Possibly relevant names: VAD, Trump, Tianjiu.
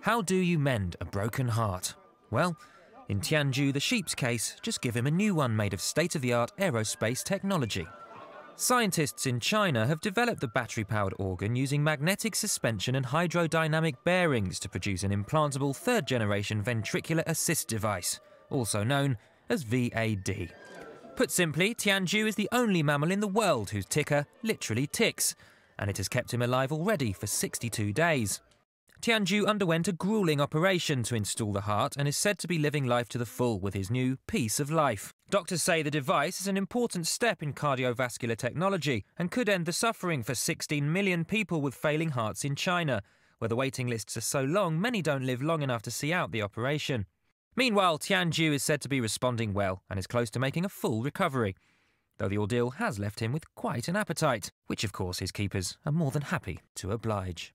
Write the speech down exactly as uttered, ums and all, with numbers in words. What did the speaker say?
How do you mend a broken heart? Well, in Tianjiu, the sheep's case, just give him a new one made of state-of-the-art aerospace technology. Scientists in China have developed the battery-powered organ using magnetic suspension and hydrodynamic bearings to produce an implantable third-generation ventricular assist device, also known as V A D. Put simply, Tianjiu is the only mammal in the world whose ticker literally ticks, and it has kept him alive already for sixty-two days. Tianjiu underwent a grueling operation to install the heart and is said to be living life to the full with his new piece of life. Doctors say the device is an important step in cardiovascular technology and could end the suffering for sixteen million people with failing hearts in China, where the waiting lists are so long many don't live long enough to see out the operation. Meanwhile, Tianjiu is said to be responding well and is close to making a full recovery, though the ordeal has left him with quite an appetite, which of course his keepers are more than happy to oblige.